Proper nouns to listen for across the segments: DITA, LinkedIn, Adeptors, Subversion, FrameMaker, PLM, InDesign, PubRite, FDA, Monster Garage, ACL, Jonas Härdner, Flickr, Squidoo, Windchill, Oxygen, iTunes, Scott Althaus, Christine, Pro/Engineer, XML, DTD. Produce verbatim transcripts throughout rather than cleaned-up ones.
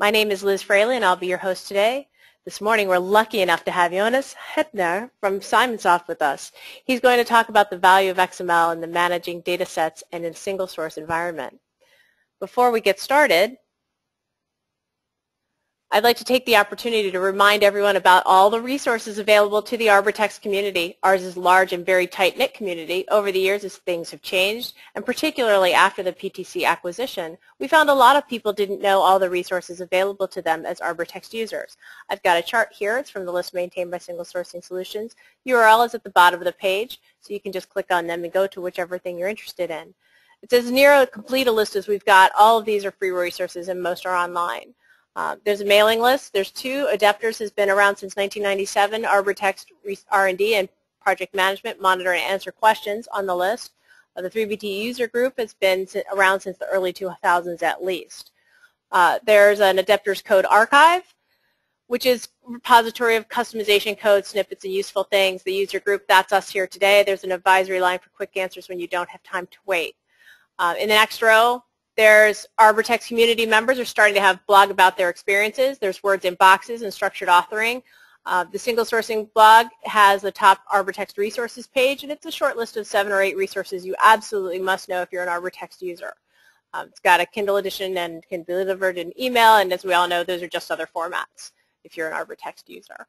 My name is Liz Fraley, and I'll be your host today. This morning, we're lucky enough to have Jonas Härdner from Simonsoft with us. He's going to talk about the value of X M L in the managing data sets and in single source environment. Before we get started, I'd like to take the opportunity to remind everyone about all the resources available to the Arbortext community. Ours is a large and very tight-knit community. Over the years, as things have changed, and particularly after the P T C acquisition, we found a lot of people didn't know all the resources available to them as Arbortext users. I've got a chart here. It's from the list maintained by Single Sourcing Solutions. U R L is at the bottom of the page, so you can just click on them and go to whichever thing you're interested in. It's as near a complete a list as we've got. All of these are free resources, and most are online. Uh, there's a mailing list. There's two. Adeptors has been around since nineteen ninety-seven. Arbortext R and D and Project Management monitor and answer questions on the list. Uh, the three B T user group has been around since the early two thousands at least. Uh, there's an Adeptors Code Archive, which is a repository of customization code, snippets, and useful things. The user group, that's us here today. There's an advisory line for quick answers when you don't have time to wait. Uh, in the next row, there's Arbortext community members are starting to have blog about their experiences. There's words in boxes and structured authoring. Uh, the single sourcing blog has the top Arbortext resources page, and it's a short list of seven or eight resources you absolutely must know if you're an Arbortext user. Um, it's got a Kindle edition and can be delivered in email, and as we all know, those are just other formats if you're an Arbortext user.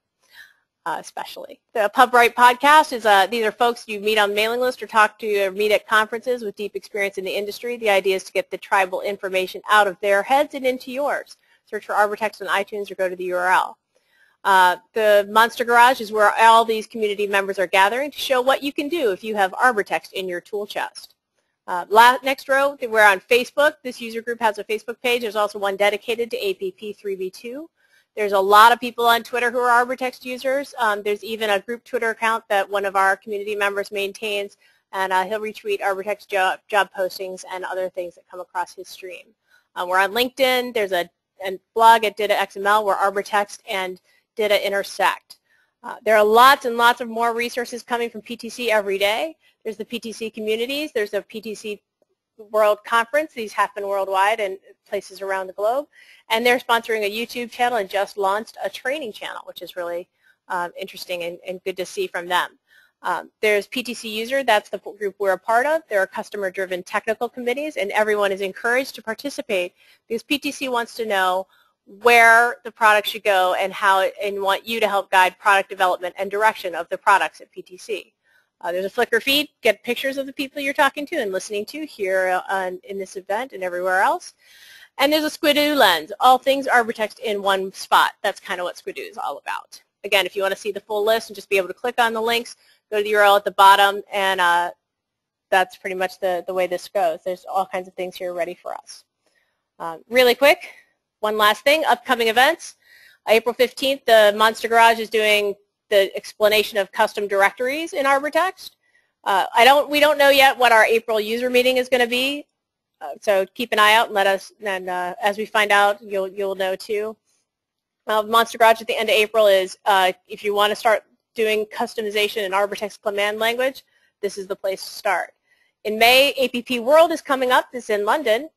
Uh, especially. The PubRite podcast is, uh, these are folks you meet on the mailing list or talk to or meet at conferences with deep experience in the industry. The idea is to get the tribal information out of their heads and into yours. Search for Arbortext on iTunes or go to the U R L. Uh, the Monster Garage is where all these community members are gathering to show what you can do if you have Arbortext in your tool chest. Uh, last, next row, we're on Facebook. This user group has a Facebook page. There's also one dedicated to A P P three B two. There's a lot of people on Twitter who are Arbortext users. Um, there's even a group Twitter account that one of our community members maintains, and uh, he'll retweet Arbortext job, job postings and other things that come across his stream. Um, we're on LinkedIn. There's a, a blog at D I T A X M L where Arbortext and D I T A intersect. Uh, there are lots and lots of more resources coming from P T C every day. There's the P T C communities. There's a P T C World Conference. These happen worldwide and places around the globe. And they're sponsoring a YouTube channel and just launched a training channel, which is really um, interesting and, and good to see from them. Um, there's P T C User. That's the group we're a part of. There are customer-driven technical committees, and everyone is encouraged to participate because P T C wants to know where the product should go and how it, and want you to help guide product development and direction of the products at P T C. Uh, there's a Flickr feed. Get pictures of the people you're talking to and listening to here on, in this event and everywhere else. And there's a Squidoo lens. All things Arbortext in one spot. That's kind of what Squidoo is all about. Again, if you want to see the full list and just be able to click on the links, go to the U R L at the bottom, and uh, that's pretty much the, the way this goes. There's all kinds of things here ready for us. Um, really quick, one last thing, upcoming events. Uh, April fifteenth, the Monster Garage is doing the explanation of custom directories in Arbortext. Uh, I don't, we don't know yet what our April user meeting is going to be, uh, so keep an eye out and let us, and uh, as we find out, you'll, you'll know too. Uh, Monster Garage at the end of April is, uh, if you want to start doing customization in Arbortext command language, this is the place to start. In May, A P P World is coming up. It's in London.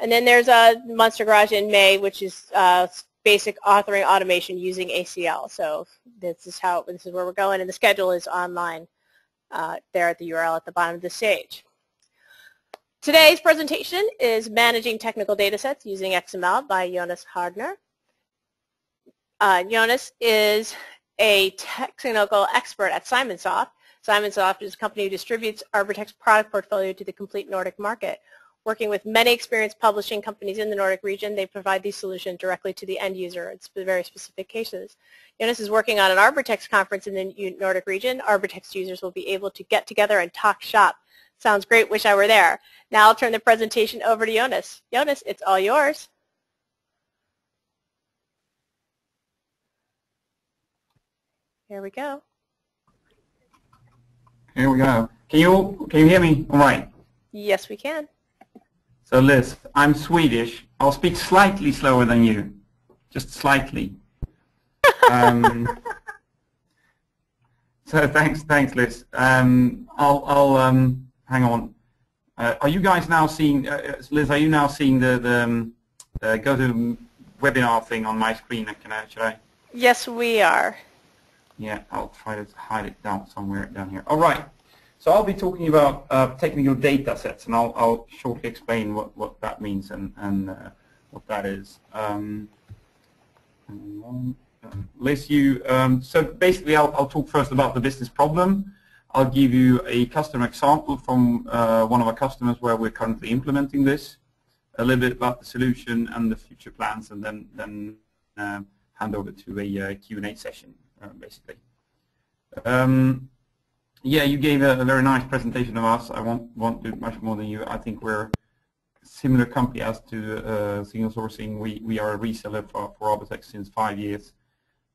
And then there's a Monster Garage in May, which is uh, basic authoring automation using A C L. So this is how this is where we're going, and the schedule is online uh, there at the U R L at the bottom of the page. Today's presentation is Managing Technical Datasets Using X M L by Jonas Härdner. Uh, Jonas is a technical expert at Simonsoft. Simonsoft is a company who distributes Arbortext product portfolio to the complete Nordic market. Working with many experienced publishing companies in the Nordic region, they provide these solutions directly to the end user in very specific cases. Jonas is working on an Arbortext conference in the Nordic region. Arbortext users will be able to get together and talk shop. Sounds great. Wish I were there. Now I'll turn the presentation over to Jonas. Jonas, it's all yours. Here we go. Here we go. Can you, can you hear me? All right. Yes, we can. So Liz, I'm Swedish. I'll speak slightly slower than you, just slightly. um, so thanks, thanks, Liz. Um, I'll, I'll um, hang on. Uh, are you guys now seeing? Uh, Liz, are you now seeing the the um, uh, go to webinar thing on my screen? Can I, should I? Yes, we are. Yeah, I'll try to hide it down somewhere down here. All right. So I'll be talking about uh, technical data sets, and I'll, I'll shortly explain what, what that means and, and uh, what that is. Um, Liz, you, um, so basically I'll, I'll talk first about the business problem. I'll give you a customer example from uh, one of our customers where we're currently implementing this, a little bit about the solution and the future plans, and then, then uh, hand over to a uh, Q and A session, uh, basically. Um, yeah, you gave a, a very nice presentation of us. I won't, won't do much more than you. I think we're a similar company as to uh, Single Sourcing. We, we are a reseller for, for Arbortext since five years.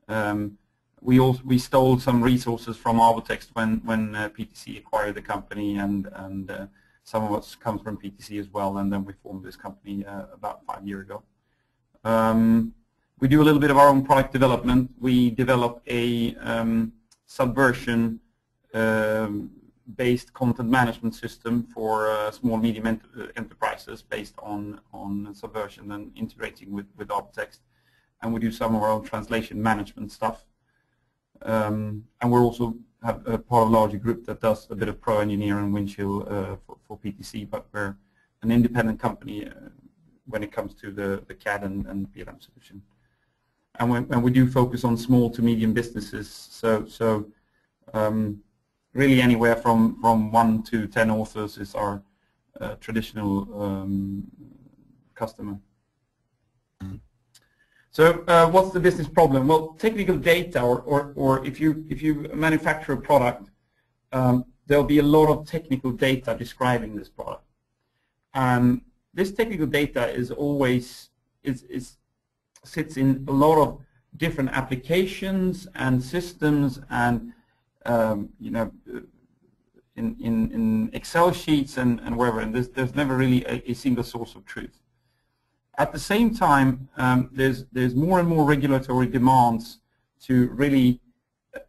Um, we also we stole some resources from Arbortext when when uh, P T C acquired the company, and and uh, some of us comes from P T C as well, and then we formed this company uh, about five years ago. Um, we do a little bit of our own product development. We develop a um, Subversion um, based content management system for uh, small medium ent enterprises based on on Subversion and integrating with with Arbortext, and we do some of our own translation management stuff. Um, and we're also have a part of a larger group that does a bit of Pro/Engineer and Windchill uh, for, for P T C, but we're an independent company uh, when it comes to the, the C A D and, and P L M solution. And we, and we do focus on small to medium businesses, so, so um, really anywhere from, from one to ten authors is our uh, traditional um, customer. Mm-hmm. So uh, what's the business problem? Well, technical data, or, or, or if you if you manufacture a product, um, there'll be a lot of technical data describing this product. And this technical data is always is, is sits in a lot of different applications and systems, and um, you know, in, in in Excel sheets and and wherever. And there's there's never really a, a single source of truth. At the same time, um, there's there's more and more regulatory demands to really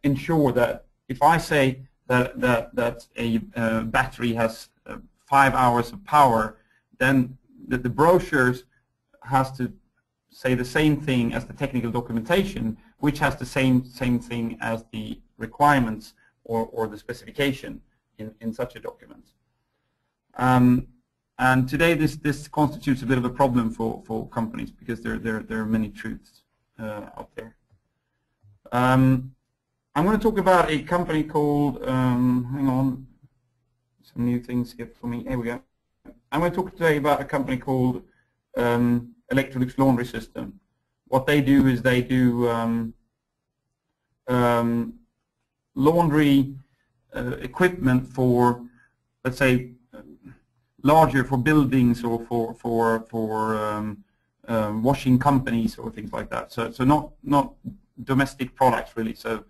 ensure that if I say that that that a uh, battery has uh, five hours of power, then the, the brochures has to say the same thing as the technical documentation, which has the same same thing as the requirements or or the specification in in such a document. Um, And today, this this constitutes a bit of a problem for for companies, because there there there are many truths uh, out there. Um, I'm going to talk about a company called. Um, hang on, some new things here for me. Here we go. I'm going to talk today about a company called um, Electrolux Laundry System. What they do is they do um, um, laundry uh, equipment for, let's say, larger for buildings or for for for um, um, washing companies or things like that. So so not not domestic products really. So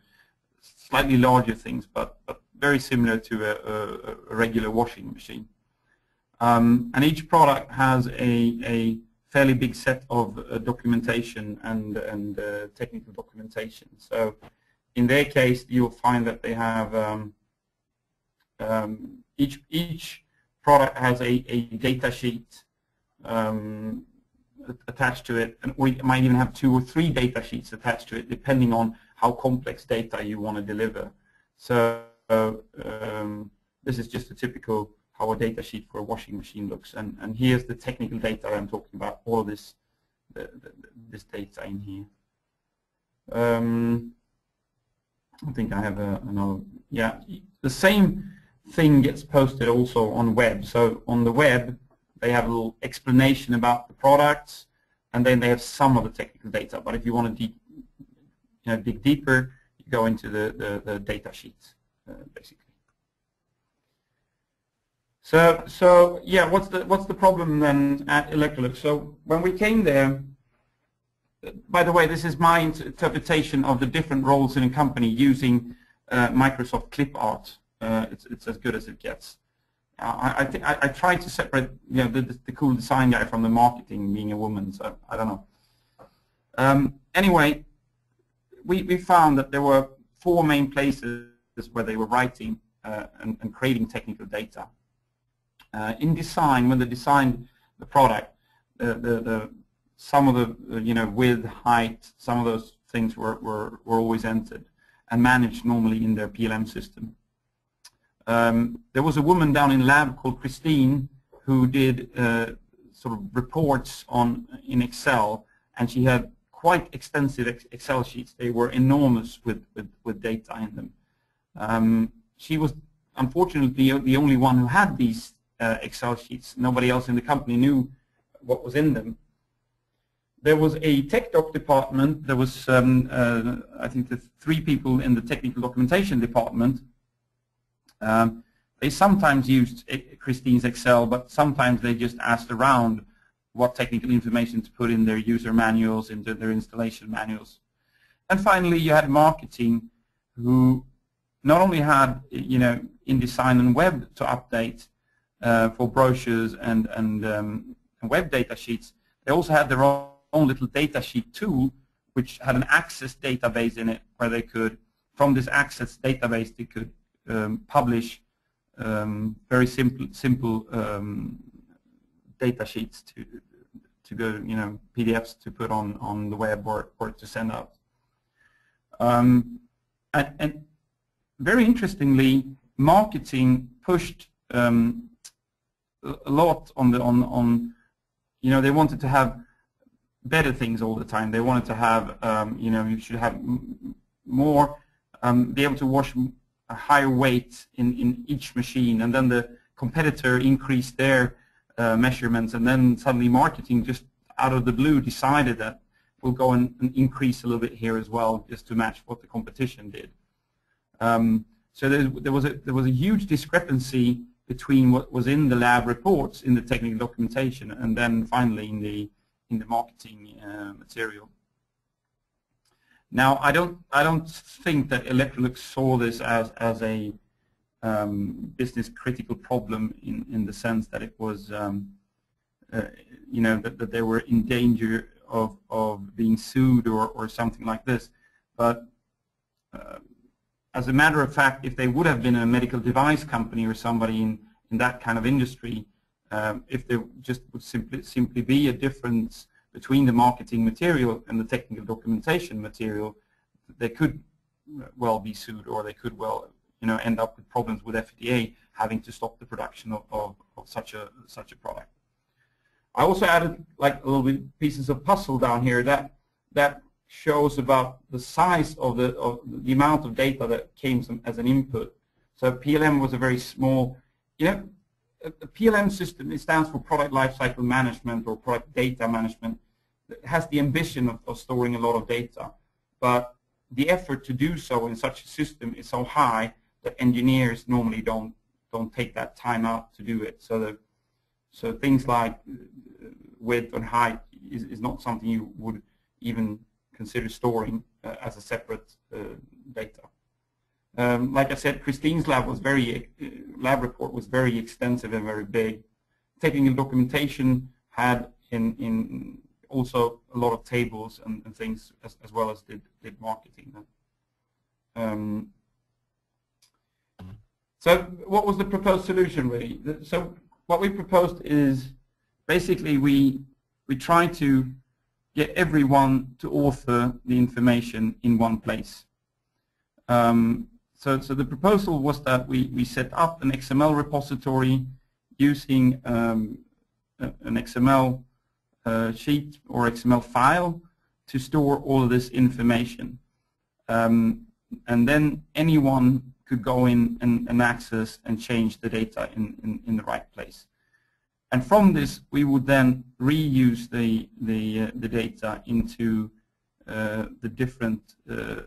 slightly larger things, but, but very similar to a, a, a regular washing machine. Um, and each product has a a fairly big set of uh, documentation and and uh, technical documentation. So in their case, you'll find that they have um, um, each each product has a, a data sheet um, attached to it, and we might even have two or three data sheets attached to it, depending on how complex data you want to deliver. So um, this is just a typical how a data sheet for a washing machine looks, and, and here's the technical data I'm talking about, all of this, the, the, this data in here. Um, I think I have a, another, yeah, the same thing gets posted also on web. So on the web, they have a little explanation about the products, and then they have some of the technical data. But if you want to de you know, dig deeper, you go into the, the, the data sheets, uh, basically. So so yeah, what's the what's the problem then at Electrolux? So when we came there, by the way, this is my interpretation of the different roles in a company using uh, Microsoft ClipArt. Uh, it's, it's as good as it gets. Uh, I, I, I try to separate, you know, the, the cool design guy from the marketing, being a woman, so I don't know. Um, anyway, we, we found that there were four main places where they were writing uh, and, and creating technical data. Uh, in design, when they designed the product, the, the, the some of the, uh, you know, width, height, some of those things were, were, were always entered and managed normally in their P L M system. Um, there was a woman down in lab called Christine who did uh, sort of reports on in Excel, and she had quite extensive ex Excel sheets. They were enormous with, with, with data in them. Um, she was unfortunately the only one who had these uh, Excel sheets. Nobody else in the company knew what was in them. There was a tech doc department. There was, um, uh, I think, the three people in the technical documentation department. Um, they sometimes used Christine's Excel, but sometimes they just asked around what technical information to put in their user manuals, in their installation manuals. And finally, you had marketing, who not only had, you know, InDesign and Web to update uh, for brochures and and, um, and web data sheets. They also had their own own little data sheet tool, which had an access database in it, where they could, from this access database, they could um, publish um, very simple simple um, data sheets to to go, you know, P D Fs to put on on the web or or to send out. Um, and, and very interestingly, marketing pushed um, a lot on the on on, you know, they wanted to have better things all the time. They wanted to have, um, you know, you should have m more, um, be able to wash a higher weight in, in each machine, and then the competitor increased their uh, measurements, and then suddenly marketing just out of the blue decided that we'll go and, and increase a little bit here as well, just to match what the competition did. Um, so there, there was a there was a huge discrepancy between what was in the lab reports, in the technical documentation, and then finally in the in the marketing uh, material. Now, I don't, I don't think that Electrolux saw this as as a um, business critical problem in in the sense that it was, um, uh, you know, that, that they were in danger of of being sued or or something like this. But uh, as a matter of fact, if they would have been a medical device company or somebody in in that kind of industry, Um, if there just would simply simply be a difference between the marketing material and the technical documentation material, they could well be sued, or they could well, you know, end up with problems with F D A having to stop the production of, of, of such a such a product. I also added like a little bit pieces of puzzle down here that that shows about the size of the of the amount of data that came some, as an input. So P L M was a very small, you know. The P L M system, it stands for Product Lifecycle Management or Product Data Management. It has the ambition of, of storing a lot of data, but the effort to do so in such a system is so high that engineers normally don't don't take that time out to do it. So the so things like width and height is, is not something you would even consider storing uh, as a separate uh, data. Um, like I said, Christine's lab was very uh, lab report was very extensive and very big. Technical documentation had in in also a lot of tables and, and things, as, as well as did did marketing. Um, so what was the proposed solution really? So what we proposed is basically we we try to get everyone to author the information in one place. Um, So, so the proposal was that we, we set up an X M L repository using um, a, an X M L uh, sheet or X M L file to store all of this information. Um, and then anyone could go in and, and access and change the data in, in, in the right place. And from this, we would then reuse the, the, uh, the data into uh, the different uh,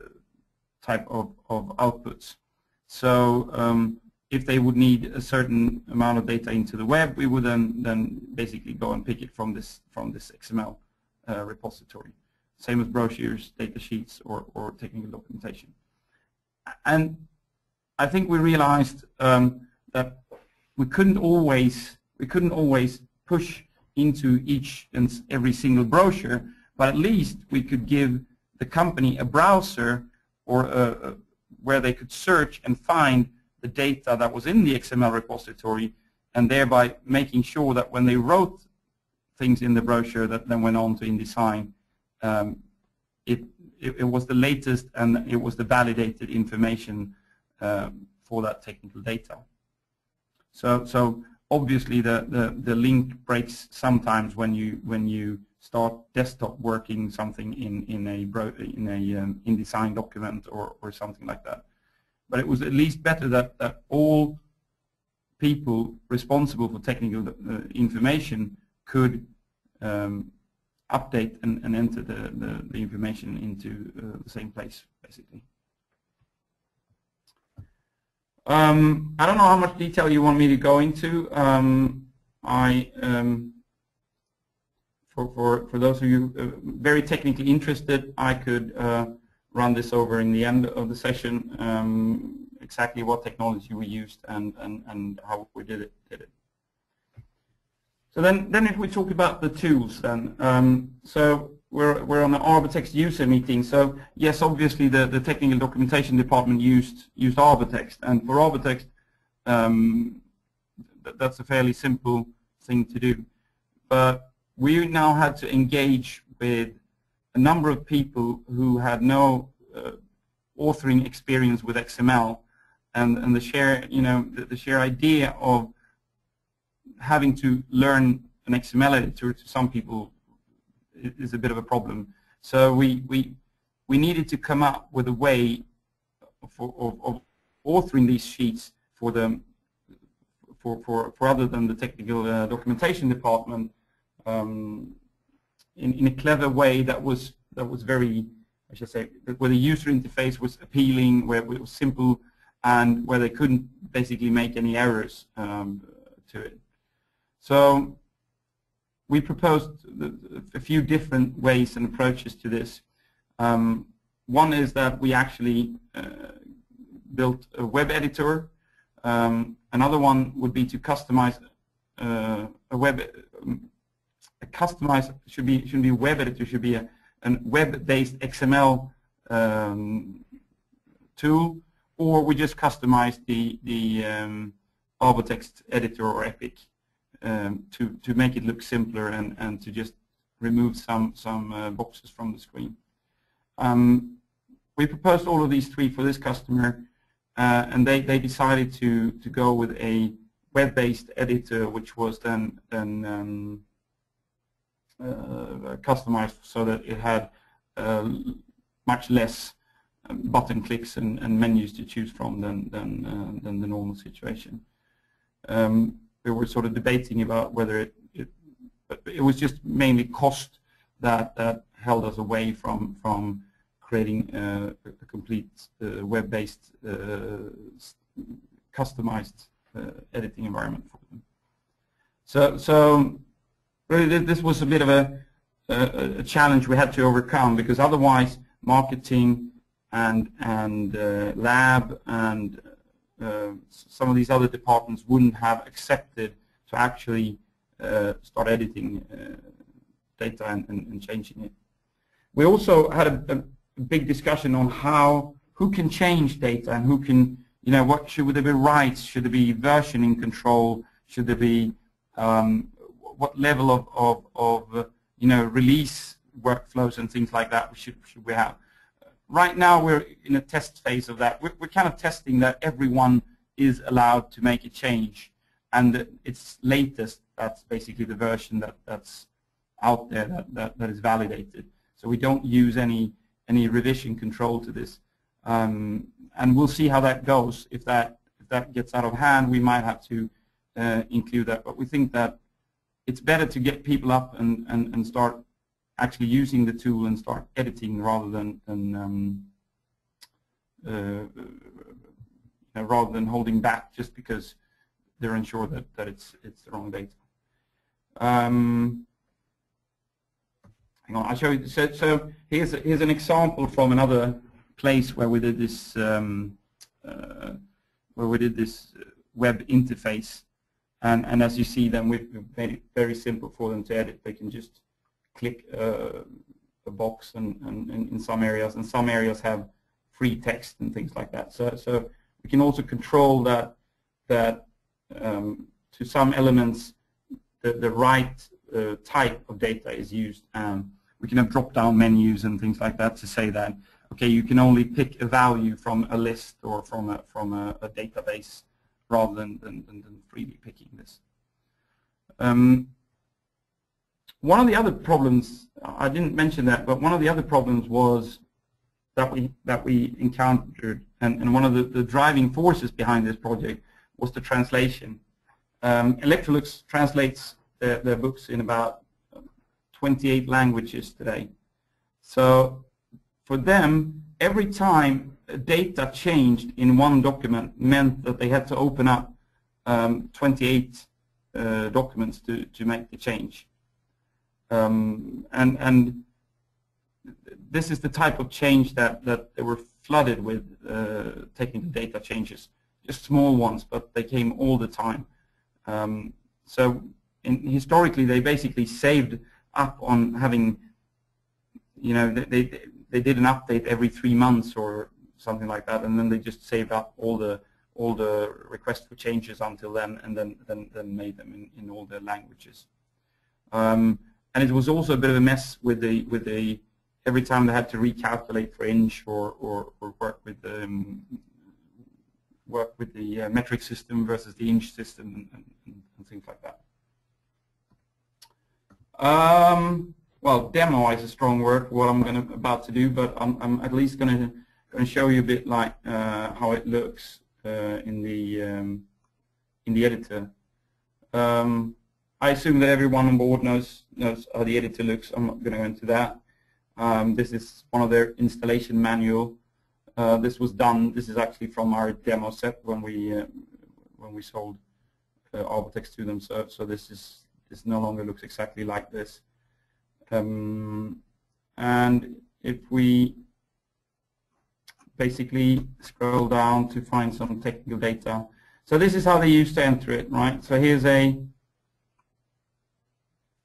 type of, of outputs. So um, if they would need a certain amount of data into the web, we would then, then basically go and pick it from this from this X M L uh, repository. Same with brochures, data sheets, or, or technical documentation. And I think we realized um, that we couldn't always we couldn't always push into each and every single brochure, but at least we could give the company a browser or uh, where they could search and find the data that was in the X M L repository, and thereby making sure that when they wrote things in the brochure that then went on to InDesign. Um, it, it, it was the latest and it was the validated information um, for that technical data. So, so obviously the, the, the link breaks sometimes when you, when you start desktop working something in, in a, bro, in a um, InDesign document or, or something like that. But it was at least better that, that all people responsible for technical uh, information could um, update and, and enter the, the, the information into uh, the same place, basically. Um, I don't know how much detail you want me to go into. Um, I, um, for, for, for those of you uh, very technically interested, I could uh, run this over in the end of the session, um, exactly what technology we used and, and, and how we did it, did it. So then, then if we talk about the tools then, um, so we're, we're on the Arbortext user meeting, so yes, obviously the, the technical documentation department used, used Arbortext, and for Arbortext, um, th that's a fairly simple thing to do. But we now had to engage with a number of people who had no uh, authoring experience with X M L, and, and the share, you know, the, the sheer idea of having to learn an X M L editor to some people is a bit of a problem. So we we we needed to come up with a way for, of, of authoring these sheets for the for for, for other than the technical uh, documentation department um, in in a clever way that was that was very, I should say, where the user interface was appealing, where it was simple, and where they couldn't basically make any errors um, to it. So we proposed a few different ways and approaches to this. Um, one is that we actually uh, built a web editor. Um, another one would be to customize uh, a web. Um, a customized should be should be a web editor. Should be a, a web-based X M L um, tool, or we just customize the the um, Arbortext editor or Epic. Um, to, to make it look simpler and, and to just remove some, some uh, boxes from the screen. Um, we proposed all of these three for this customer, uh, and they, they decided to, to go with a web-based editor, which was then, then um, uh, customized so that it had uh, much less button clicks and, and menus to choose from than, than, uh, than the normal situation. Um, We were sort of debating about whether it, it, but it was just mainly cost that that held us away from from creating uh, a complete uh, web-based uh, customized uh, editing environment for them. So so really this was a bit of a, a a challenge we had to overcome, because otherwise marketing and and uh, lab and Uh, some of these other departments wouldn't have accepted to actually uh, start editing uh, data and, and, and changing it. We also had a, a big discussion on how, who can change data and who can, you know, what should there be rights, should there be versioning control, should there be, um, what level of, of, of uh, you know, release workflows and things like that should, should we have. Right now we're in a test phase of that. We're, we're kind of testing that everyone is allowed to make a change, and it's latest, that's basically the version that, that's out there that, that, that is validated. So we don't use any, any revision control to this. Um, and we'll see how that goes. If that, if that gets out of hand, we might have to uh, include that. But we think that it's better to get people up and, and, and start actually using the tool and start editing rather than, than um, uh, rather than holding back just because they're unsure that, that it's it's the wrong data. Um, hang on, I'll show you. So, so here's a, here's an example from another place where we did this um, uh, where we did this web interface, and and as you see, then we've made it very simple for them to edit. They can just click uh, a box, and, and, and in some areas, and some areas have free text and things like that. So, so we can also control that that um, to some elements, the the right uh, type of data is used. Um, we can have drop-down menus and things like that to say that, okay, you can only pick a value from a list or from a, from a, a database rather than, than, than freely picking this. Um, one of the other problems, I didn't mention that, but one of the other problems was that we, that we encountered, and, and one of the, the driving forces behind this project was the translation. Um, Electrolux translates their, their books in about twenty-eight languages today. So for them, every time data changed in one document meant that they had to open up um, twenty-eight uh, documents to, to make the change. Um, and, and this is the type of change that, that they were flooded with, uh, taking the data changes. Just small ones, but they came all the time. Um, so in, historically, they basically saved up on having, you know, they, they, they did an update every three months or something like that, and then they just saved up all the all the requests for changes until then, and then then, then made them in, in all their languages. Um, and it was also a bit of a mess with the with the every time they had to recalculate for inch or or, or work with the um, work with the uh, metric system versus the inch system and, and, and things like that. Um, well, demo is a strong word for what I'm going to about to do, but I'm, I'm at least going to show you a bit like uh, how it looks uh, in the um, in the editor. Um, I assume that everyone on board knows knows how the editor looks. I'm not going to go into that. Um, this is one of their installation manual. Uh, this was done. This is actually from our demo set when we uh, when we sold uh, Arbortext to them. So, so this is this no longer looks exactly like this. Um, and if we basically scroll down to find some technical data, so this is how they used to enter it, right? So here's a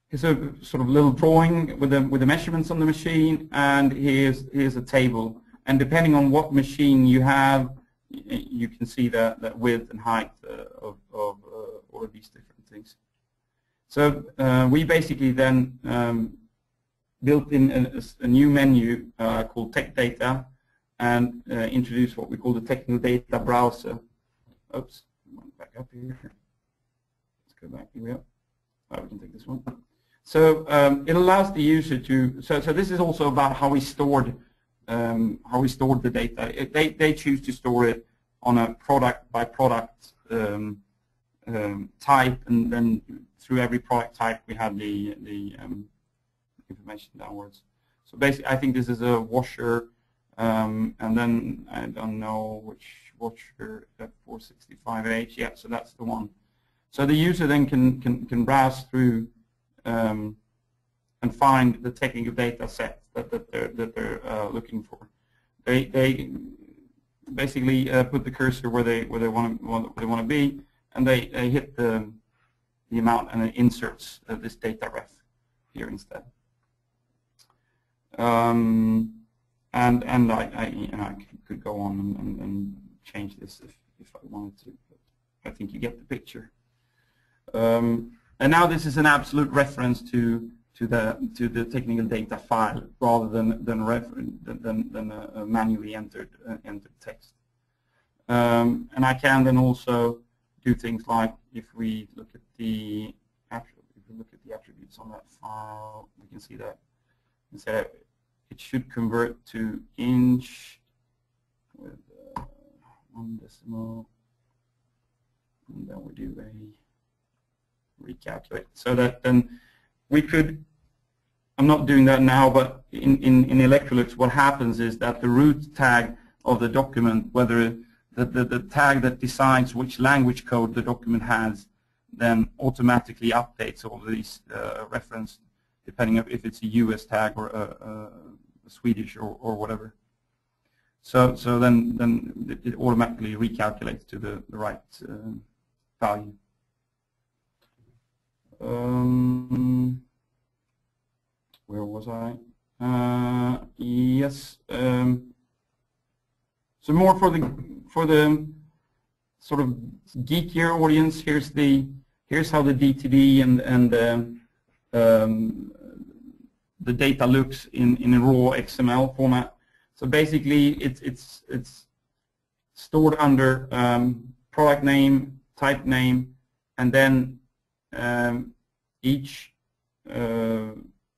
here's a sort of little drawing with the with the measurements on the machine, and here's here's a table. And depending on what machine you have, you can see that, that width and height uh, of, of uh, all of these different things. So uh, we basically then um, built in a, a new menu uh, called Tech Data and uh, introduced what we call the Technical Data Browser. Oops, went back up here. Let's go back. Here we are. Oh, we can take this one. So um, it allows the user to. So so this is also about how we stored. Um, how we stored the data. They, they choose to store it on a product by product um, um, type, and then through every product type we have the, the um, information downwards. So basically I think this is a washer, um, and then I don't know which washer, F four sixty-five H, yeah, so that's the one. So the user then can, can, can browse through um, and find the technical data set that, that they're, that they're uh, looking for. They, they basically uh, put the cursor where they where they want to where they want to be, and they, they hit the the amount, and it inserts uh, this data ref here instead. Um, and and I, I you know I could go on and, and, and change this if if I wanted to. But I think you get the picture. Um, and now this is an absolute reference to. To the to the technical data file rather than than than, than a manually entered uh, entered text, um, and I can then also do things like if we look at the if we look at the attributes on that file, we can see that instead it should convert to inch with uh, one decimal, and then we do a recalculate so that then we could. I'm not doing that now, but in, in, in Electrolux what happens is that the root tag of the document, whether the, the, the tag that decides which language code the document has, then automatically updates all these uh, reference, depending on if it's a U S tag or a, a Swedish or, or whatever. So, so then, then it automatically recalculates to the, the right uh, value. Um, where was I? Uh, yes. Um, so more for the for the sort of geekier audience. Here's the here's how the D T D and and uh, um, the data looks in, in a raw X M L format. So basically, it's it's it's stored under um, product name, type name, and then um, each uh,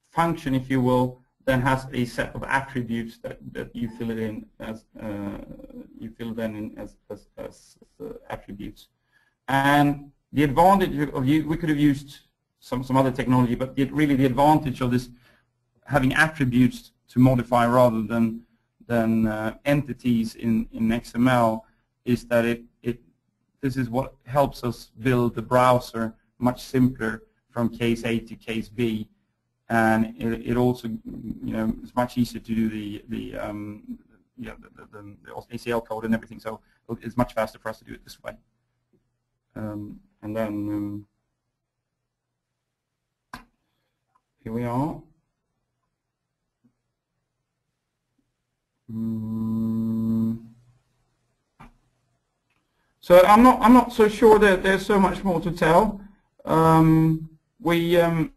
function, if you will, then has a set of attributes that that you fill it in as uh, you fill them in as as, as uh, attributes. And the advantage of you, we could have used some some other technology, but it really the advantage of this having attributes to modify rather than than uh, entities in in X M L is that it it this is what helps us build the browser much simpler from case A to case B. And it, it also, you know, it's much easier to do the the, um, you know, the, the, the A C L code and everything. So it's much faster for us to do it this way. Um, and then um, here we are. Mm. So I'm not I'm not so sure that there's so much more to tell. Um, we. Um,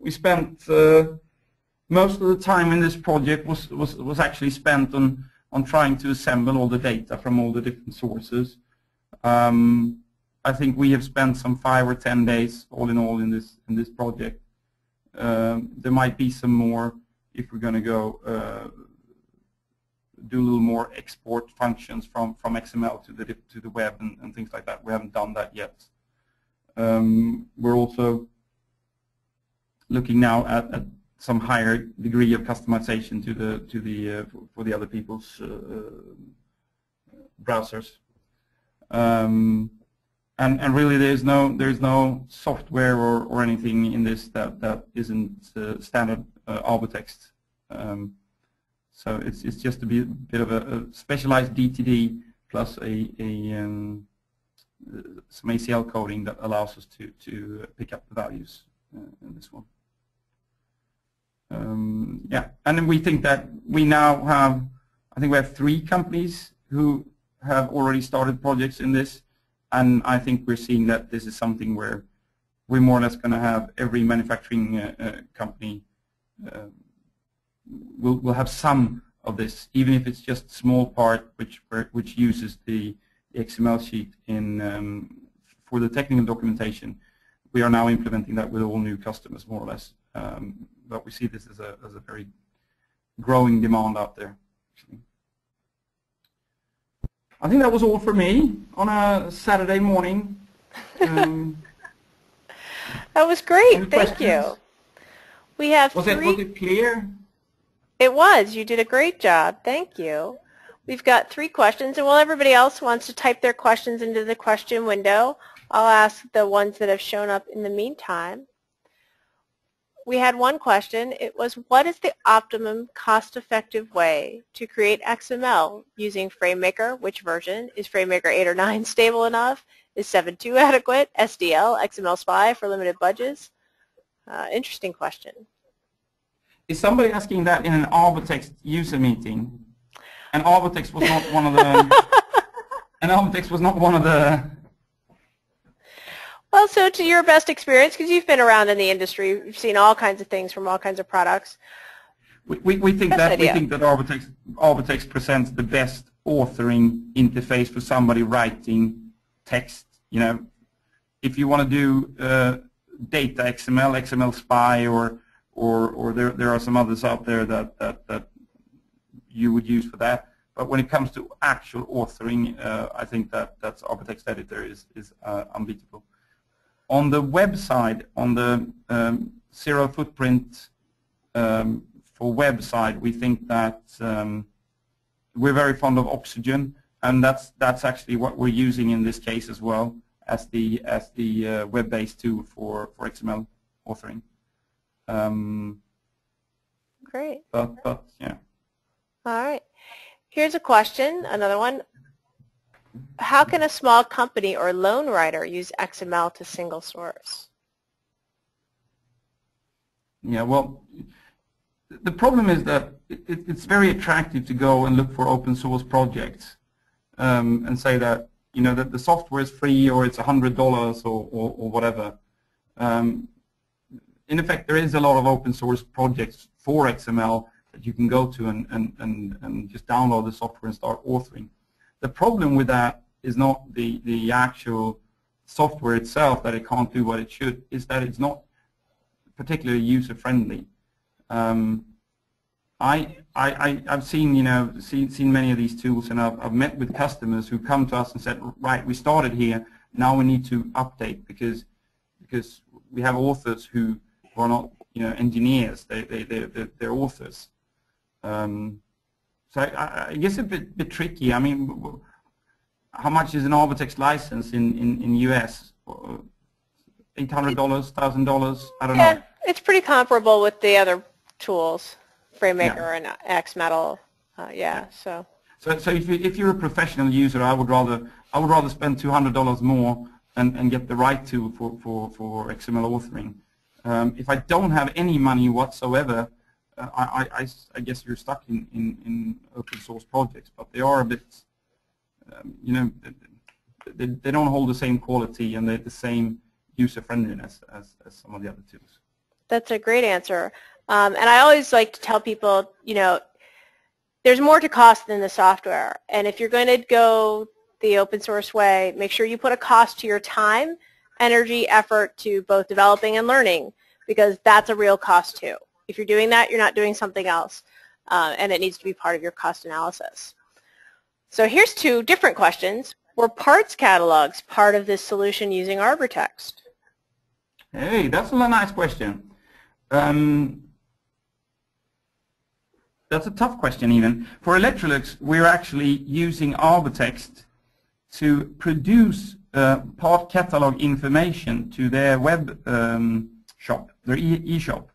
We spent uh, most of the time in this project was was was actually spent on on trying to assemble all the data from all the different sources. Um, I think we have spent some five or ten days all in all in this in this project. Um, there might be some more if we're going to go uh, do a little more export functions from from X M L to the to the web and, and things like that. We haven't done that yet. Um, we're also looking now at, at some higher degree of customization to the to the uh, for the other people's uh, browsers, um, and and really there's no there's no software or, or anything in this that that isn't uh, standard uh, Arbortext. Um, so it's it's just a bit of a, a specialized D T D plus a, a um, some A C L coding that allows us to to pick up the values uh, in this one. Um, yeah, and then we think that we now have, I think we have three companies who have already started projects in this, and I think we're seeing that this is something where we're more or less going to have every manufacturing uh, uh, company uh, will will have some of this, even if it's just small part which which uses the X M L sheet in um, for the technical documentation. We are now implementing that with all new customers, more or less. Um, but we see this as a, as a very growing demand out there. Actually, I think that was all for me on a Saturday morning. Um, that was great. Thank you. We have was three. It, was it clear? It was. You did a great job. Thank you. We've got three questions, and while everybody else wants to type their questions into the question window, I'll ask the ones that have shown up in the meantime. We had one question. It was, what is the optimum cost-effective way to create X M L using FrameMaker? Which version? Is FrameMaker eight or nine stable enough? Is seven point two adequate? S D L, X M L Spy for limited budgets? Uh, interesting question. Is somebody asking that in an Arbortext user meeting? And Arbortext was not one of the... and Arbortext was not one of the... Well, so to your best experience, because you've been around in the industry, you've seen all kinds of things from all kinds of products. We we, we think best that idea. we think that Arbortext Arbortext presents the best authoring interface for somebody writing text. You know, if you want to do uh, data X M L, X M L Spy, or or or there there are some others out there that that that you would use for that. But when it comes to actual authoring, uh, I think that that's Arbortext editor is is uh, unbeatable. On the website, on the um, zero footprint um, for website, we think that um, we're very fond of Oxygen, and that's that's actually what we're using in this case as well as the as the uh, web-based tool for for X M L authoring. Um, Great. But, but yeah. All right. Here's a question. Another one. How can a small company or loan writer use X M L to single source? Yeah, well, the problem is that it, it's very attractive to go and look for open source projects um, and say that, you know, that the software is free or it's a hundred dollars or, or, or whatever. Um, in effect, there is a lot of open source projects for X M L that you can go to and, and, and, and just download the software and start authoring. The problem with that is not the, the actual software itself, that it can't do what it should, is that it's not particularly user-friendly. Um, I, I, I've seen, you know, seen, seen many of these tools, and I've, I've met with customers who come to us and said, right, we started here, now we need to update because, because we have authors who are not, you know, engineers, they, they, they, they're, they're authors. Um, so I, I guess a bit, bit tricky. I mean, how much is an Arbortext license in, in, in U S? eight hundred dollars, one thousand dollars? I don't yeah, know. It's pretty comparable with the other tools, FrameMaker yeah. and X Metal. Uh, yeah, so. So, so if, you, if you're a professional user, I would rather I would rather spend two hundred dollars more and, and get the right tool for, for, for X M L authoring. Um, if I don't have any money whatsoever, uh, I, I, I guess you're stuck in, in, in open source projects, but they are a bit, um, you know, they, they don't hold the same quality and they're the same user friendliness as, as some of the other tools. That's a great answer. Um, and I always like to tell people, you know, there's more to cost than the software. And if you're going to go the open source way, make sure you put a cost to your time, energy, effort to both developing and learning, because that's a real cost too. If you're doing that, you're not doing something else. Uh, and it needs to be part of your cost analysis. So here's two different questions. Were parts catalogs part of this solution using Arbortext? Hey, that's a nice question. Um, that's a tough question even. For Electrolux, we're actually using Arbortext to produce uh, part catalog information to their web um, shop, their e-shop. E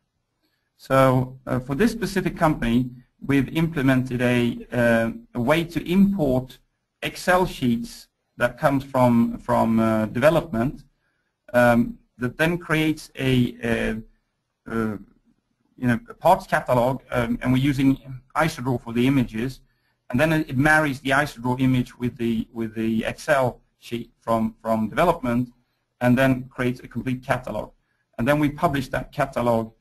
so uh, for this specific company, we've implemented a, uh, a way to import Excel sheets that comes from, from uh, development um, that then creates a, a, a you know, a parts catalog, um, and we're using IsoDraw for the images, and then it marries the IsoDraw image with the with the Excel sheet from from development, and then creates a complete catalog, and then we publish that catalog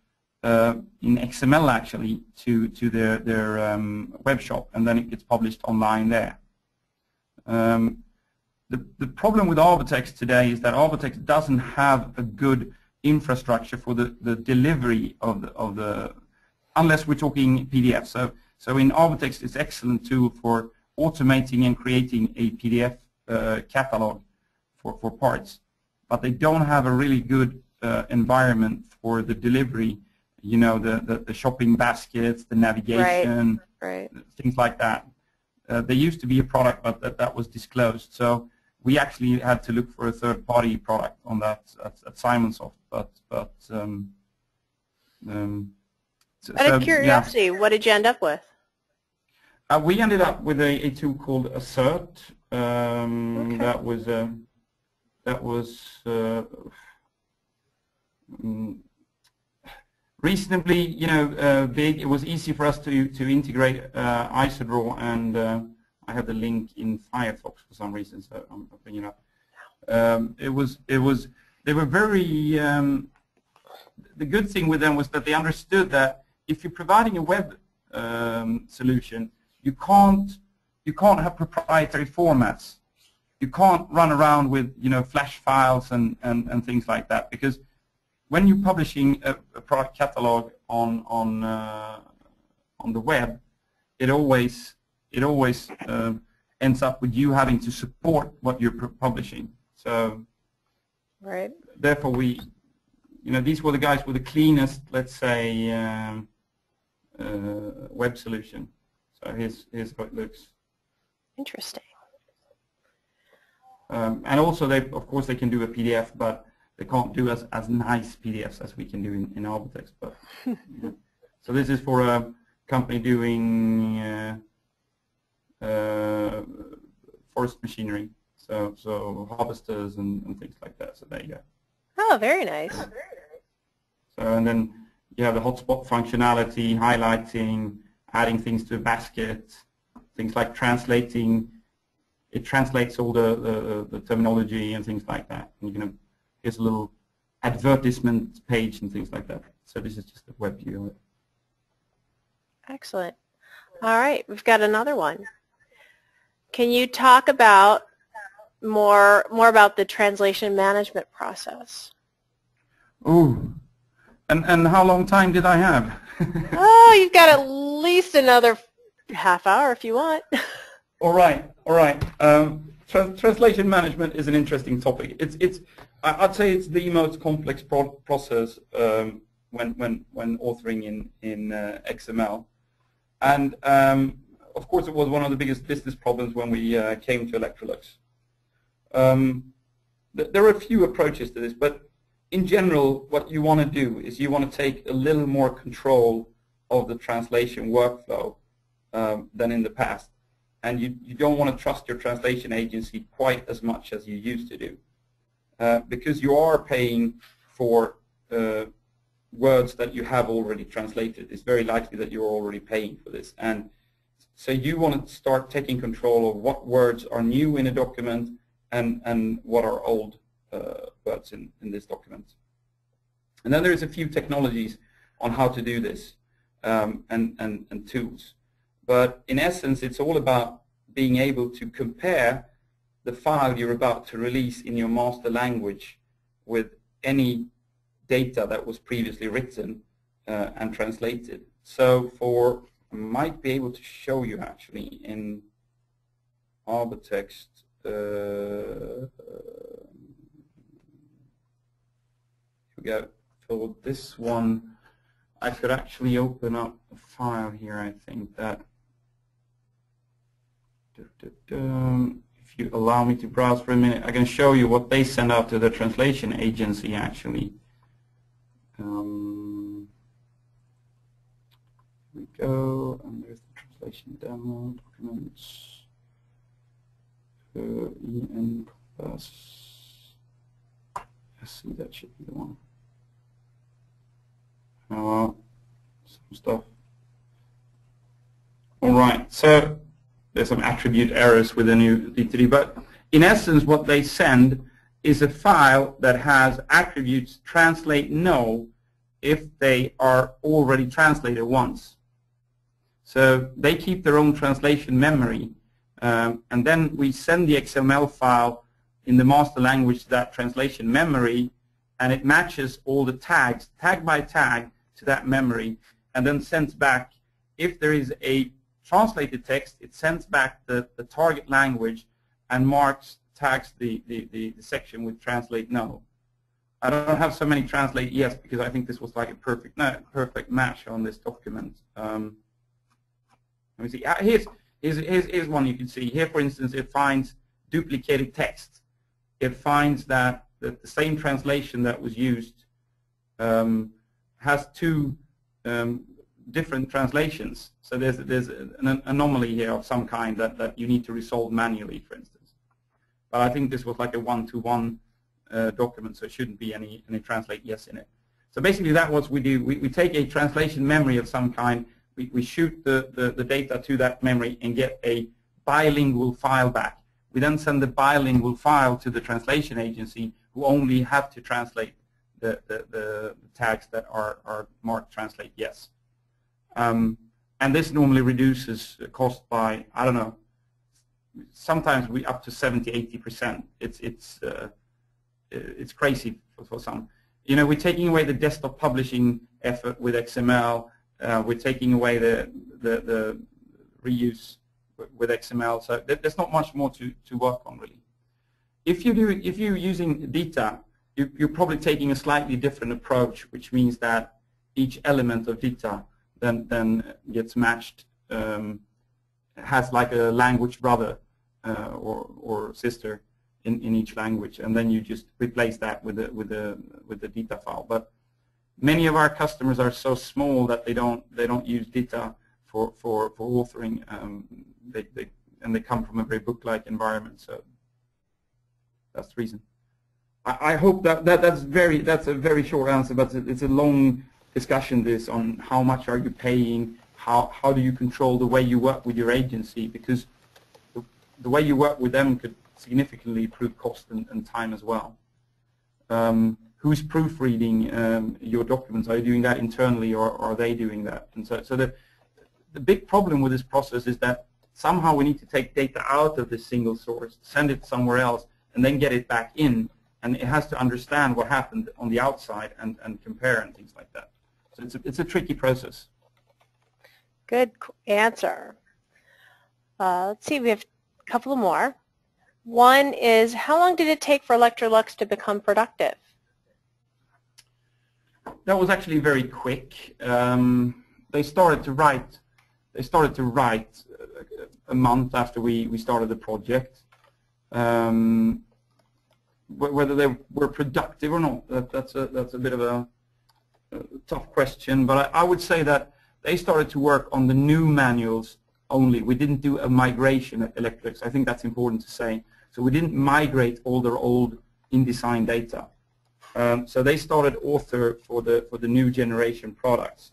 uh, in X M L actually to to their their um, web shop, and then it gets published online there. Um, the the problem with Arbortext today is that Arbortext doesn't have a good infrastructure for the, the delivery of the, of the, unless we're talking P D F. So, so in Arbortext, it's excellent tool for automating and creating a P D F uh, catalog for, for parts, but they don't have a really good uh, environment for the delivery, you know, the, the, the shopping baskets, the navigation, right, right. things like that. Uh, there used to be a product, but that, that was disclosed. So we actually had to look for a third-party product on that at, at Simonsoft, but but. Um, um, so, Out of curiosity, yeah. what did you end up with? Uh, we ended up with a, a tool called Assert. Um, okay. That was uh, that was uh, um, reasonably, you know, uh, big. It was easy for us to to integrate uh, IsoDraw and. Uh, I have the link in Firefox for some reason, so I'm bringing it up. Um, it was, it was, they were very, um, the good thing with them was that they understood that if you're providing a web um, solution, you can't, you can't have proprietary formats. You can't run around with, you know, flash files and, and, and things like that, because when you're publishing a, a product catalog on, on, uh, on the web, it always, it always uh, ends up with you having to support what you're publishing. So, right. therefore, we, you know, these were the guys with the cleanest, let's say, um, uh, web solution. So here's here's how it looks. Interesting. Um, and also, they of course they can do a P D F, but they can't do as as nice P D Fs as we can do in, in Arbortext. But you know. So this is for a company doing. Uh, Uh, forest machinery, so so harvesters and, and things like that. So there you go. Oh, very nice. So, so and then you have the hotspot functionality, highlighting, adding things to a basket, things like translating. It translates all the the, the terminology and things like that. And you can have, here's a little advertisement page and things like that. So this is just a web view of it. Excellent. All right, we've got another one. Can you talk about more more about the translation management process? Oh, and and how long time did I have? Oh, you've got at least another half hour if you want. All right, all right. Um, trans translation management is an interesting topic. It's it's I'd say it's the most complex pro process um, when when when authoring in in uh, X M L, and um, of course it was one of the biggest business problems when we uh, came to Electrolux. Um, th there are a few approaches to this, but in general, what you want to do is you want to take a little more control of the translation workflow um, than in the past, and you, you don't want to trust your translation agency quite as much as you used to do, uh, because you are paying for uh, words that you have already translated. It's very likely that you're already paying for this, and so you want to start taking control of what words are new in a document and, and what are old Uh, words in, in this document. And then there's a few technologies on how to do this um, and, and, and tools. But in essence, it's all about being able to compare the file you're about to release in your master language with any data that was previously written uh, and translated. So for, I might be able to show you actually in Arbortext. Uh, Go for this one. I could actually open up a file here. I think that if you allow me to browse for a minute, I can show you what they send out to the translation agency. Actually, um, here we go, and there's the translation download documents. Uh, E N Compass. I see that should be the one. Uh, some stuff. All right, so there's some attribute errors with the new D T D, but in essence what they send is a file that has attributes translate no if they are already translated once. So they keep their own translation memory, um, and then we send the X M L file in the master language to that translation memory, and it matches all the tags, tag by tag, to that memory, and then sends back, if there is a translated text, it sends back the, the target language and marks, tags the, the, the, the section with translate no. I don't have so many translate yes, because I think this was like a perfect no, perfect match on this document. Um, let me see, here's, here's, here's, here's one you can see. Here, for instance, it finds duplicated text. It finds that, that the same translation that was used um, has two um, different translations. So there's, there's an anomaly here of some kind that, that you need to resolve manually, for instance. But I think this was like a one-to-one uh, document, so it shouldn't be any, any translate yes in it. So basically that's what we do. We, we take a translation memory of some kind, we, we shoot the, the, the data to that memory and get a bilingual file back. We then send the bilingual file to the translation agency, who only have to translate the, the, the tags that are, are marked translate yes. Um, and this normally reduces cost by, I don't know, sometimes we up to seventy, eighty percent. It's, it's, uh, it's crazy for, for some. You know, we're taking away the desktop publishing effort with X M L. Uh, we're taking away the, the, the reuse with X M L, so there's not much more to, to work on really. If you do, if you're using DITA, you, you're probably taking a slightly different approach, which means that each element of DITA then then gets matched, um, has like a language brother uh, or or sister in, in each language, and then you just replace that with the with the with the DITA file. But many of our customers are so small that they don't they don't use DITA for for for authoring. Um, They, they, and they come from a very book-like environment, so that's the reason. I, I hope that, that that's very that's a very short answer, but it's a long discussion. This on how much are you paying, how how do you control the way you work with your agency, because the, the way you work with them could significantly improve cost and, and time as well. Um, who's proofreading um, your documents? Are you doing that internally, or are they doing that? And so, so the, the big problem with this process is that somehow we need to take data out of this single source, send it somewhere else, and then get it back in. And it has to understand what happened on the outside and, and compare and things like that. So it's a, it's a tricky process. Good answer. Uh, let's see, we have a couple more. One is, how long did it take for Electrolux to become productive? That was actually very quick. Um, they started to write. They started to write a month after we we started the project. Um, whether they were productive or not, that, that's a that's a bit of a, a tough question. But I, I would say that they started to work on the new manuals only. We didn't do a migration at Electrolux. I think that's important to say. So we didn't migrate all their old InDesign data. Um, so they started Author for the for the new generation products,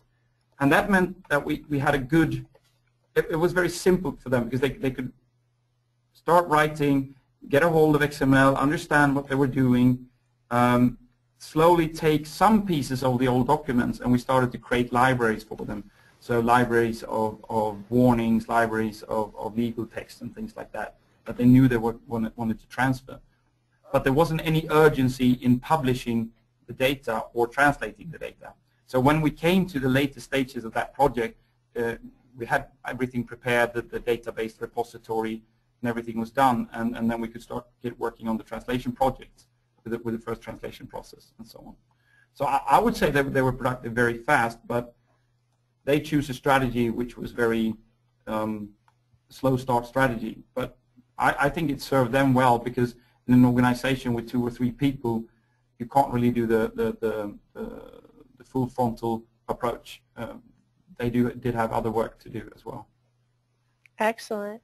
and that meant that we we had a good. It, it was very simple for them because they they could start writing, get a hold of X M L, understand what they were doing, um, slowly take some pieces of the old documents, and we started to create libraries for them. So libraries of of warnings, libraries of of legal text, and things like that that they knew they were, wanted, wanted to transfer. But there wasn't any urgency in publishing the data or translating the data. So when we came to the later stages of that project, uh, we had everything prepared, the, the database repository, and everything was done, and, and then we could start get working on the translation project with the, with the first translation process and so on. So I, I would say that they were productive very fast, but they choose a strategy which was very um, slow start strategy. But I, I think it served them well, because in an organization with two or three people, you can't really do the the, the, the, the full frontal approach. Um, they do did have other work to do as well. Excellent.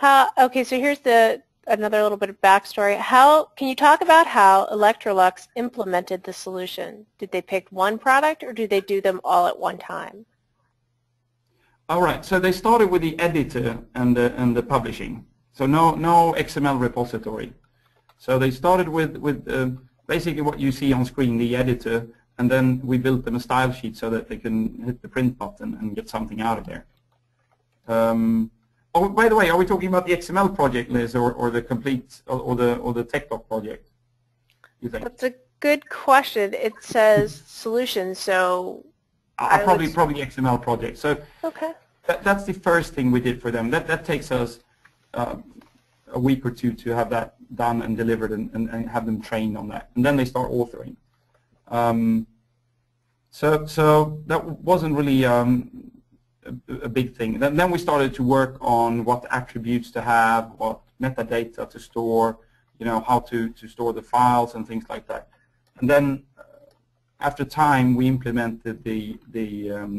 How, okay, so here's the another little bit of backstory. How can you talk about how Electrolux implemented the solution? Did they pick one product, or did they do them all at one time? All right. So they started with the editor and the, and the publishing. So no, no X M L repository. So they started with, with uh, basically what you see on screen, the editor, and then we built them a style sheet so that they can hit the print button and get something out of there. Um, oh, by the way, are we talking about the X M L project, Liz, or, or the complete, or, or the or the tech doc project? You think? That's a good question. It says solutions, so I, I probably would... probably X M L project. So okay, that, that's the first thing we did for them. That that takes us Uh, a week or two to have that done and delivered, and, and, and have them trained on that, and then they start authoring. Um, so, so that wasn't really um, a, a big thing. Then, then we started to work on what attributes to have, what metadata to store, you know, how to to store the files and things like that. And then, uh, after time, we implemented the the um,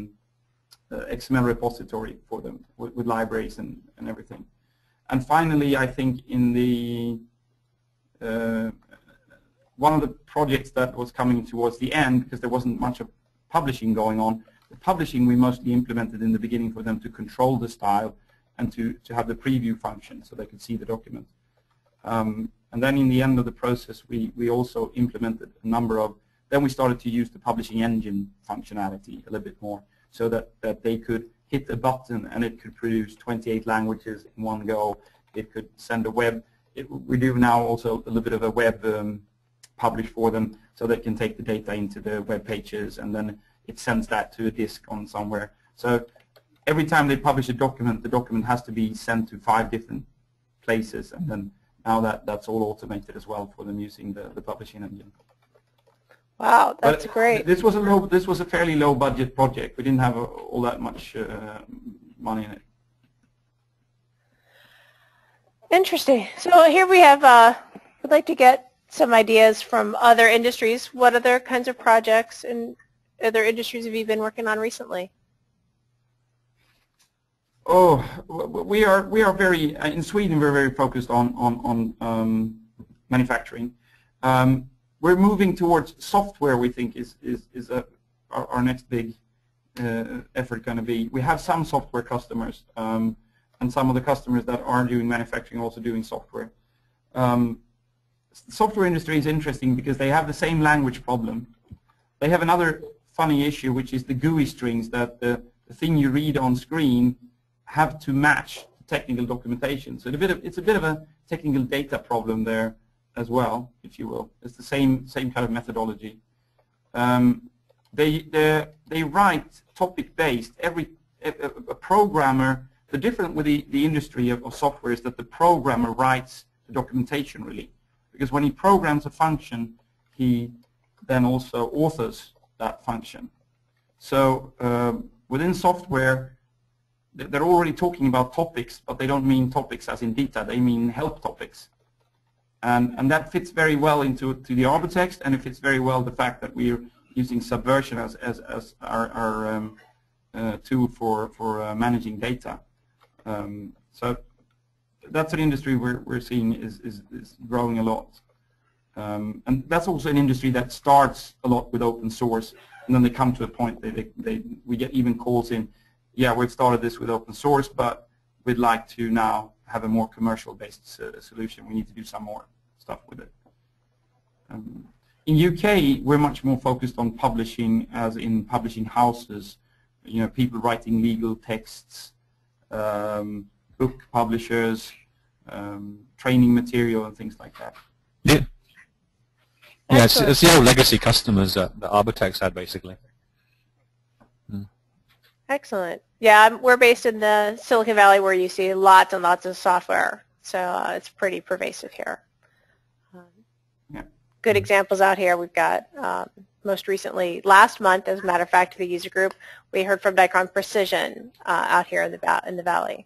uh, X M L repository for them with, with libraries and and everything. And finally, I think in the uh, one of the projects that was coming towards the end, because there wasn't much of publishing going on, the publishing we mostly implemented in the beginning for them to control the style and to, to have the preview function so they could see the document. Um, and then in the end of the process, we, we also implemented a number of, then we started to use the publishing engine functionality a little bit more so that, that they could hit a button and it could produce twenty-eight languages in one go. It could send a web. It, we do now also a little bit of a web um, publish for them, so they can take the data into the web pages, and then it sends that to a disk on somewhere. So every time they publish a document, the document has to be sent to five different places, and then now that that's all automated as well for them using the, the publishing engine. Wow, that's but great. This was a low, this was a fairly low budget project. We didn't have a, all that much uh, money in it. Interesting. So here we have, uh, we'd like to get some ideas from other industries. What other kinds of projects and other industries have you been working on recently? Oh, we are we are very, in Sweden we're very focused on on on um, manufacturing. Um, We're moving towards software. We think is is is a, our, our next big uh, effort going to be. We have some software customers, um, and some of the customers that are doing manufacturing are also doing software. Um, software industry is interesting because they have the same language problem. They have another funny issue, which is the G U I strings that the, the thing you read on screen have to match the technical documentation. So it's a bit of, it's a bit of a technical data problem there as well, if you will. It's the same same kind of methodology. Um, they they they write topic-based. Every a, a programmer. The difference with the the industry of, of software is that the programmer writes the documentation really, because when he programs a function, he then also authors that function. So um, within software, they're already talking about topics, but they don't mean topics as in DITA. They mean help topics, and and that fits very well into to the Arbortext, and it fits very well the fact that we're using Subversion as as, as our, our um, uh, tool for for uh, managing data. Um, so that's an industry we're we're seeing is is, is growing a lot. Um, and that's also an industry that starts a lot with open source, and then they come to a point that they, they, we get even calls in, yeah, we've started this with open source, but we'd like to now have a more commercial-based uh, solution. We need to do some more stuff with it. Um, in U K, we're much more focused on publishing, as in publishing houses, you know, people writing legal texts, um, book publishers, um, training material, and things like that. Yeah. Yeah, it's, it's the old legacy customers that the Arbortext had, basically. Mm. Excellent. Yeah, we're based in the Silicon Valley, where you see lots and lots of software, so uh, it's pretty pervasive here. Um, yeah. Good examples out here. We've got um, most recently, last month, as a matter of fact, to the user group, we heard from Dycom Precision uh, out here in the in the valley.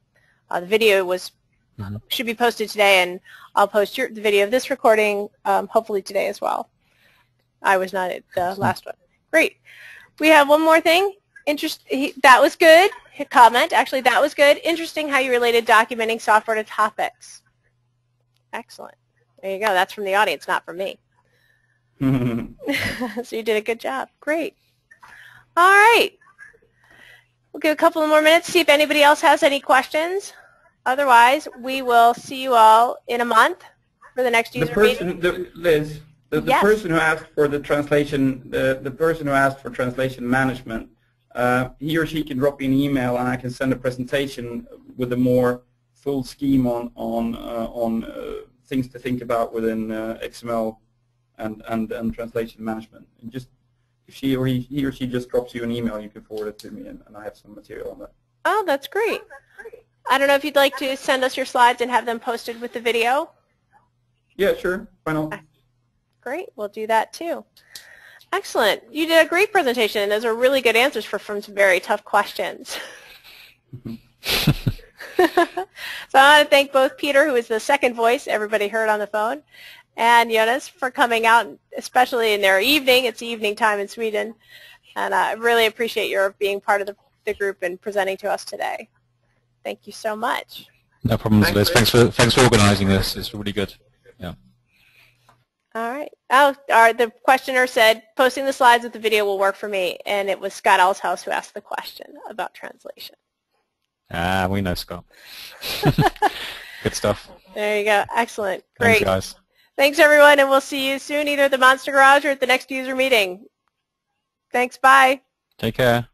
Uh, the video was. Mm-hmm. Should be posted today, and I'll post your, the video of this recording um, hopefully today as well. I was not at the last one. Great. We have one more thing. Interest. That was good. Comment. Actually, that was good. Interesting how you related documenting software to topics. Excellent. There you go. That's from the audience, not from me. So you did a good job. Great. All right. We'll give a couple more minutes, see if anybody else has any questions. Otherwise, we will see you all in a month for the next user the person, meeting. The, Liz, the, the yes. person who asked for the translation, the, the person who asked for translation management, uh, he or she can drop me an email, and I can send a presentation with a more full scheme on on uh, on uh, things to think about within uh, X M L and, and and translation management. And just if she or he, he or she just drops you an email, you can forward it to me, and, and I have some material on that. Oh, that's great. Oh, that's great. I don't know if you'd like to send us your slides and have them posted with the video? Yeah, sure. Why not? Great. We'll do that too. Excellent. You did a great presentation, and those are really good answers for from some very tough questions. So I want to thank both Peter, who is the second voice everybody heard on the phone, and Jonas for coming out, especially in their evening. It's evening time in Sweden. And I really appreciate your being part of the, the group and presenting to us today. Thank you so much. No problems, thanks, Liz. Thanks for thanks for organizing this. It's really good. Yeah. All right. Oh, our, the questioner said posting the slides with the video will work for me, and it was Scott Althaus who asked the question about translation. Ah, we know Scott. Good stuff. There you go. Excellent. Great. Thanks, guys. Thanks, everyone, and we'll see you soon, either at the Monster Garage or at the next user meeting. Thanks. Bye. Take care.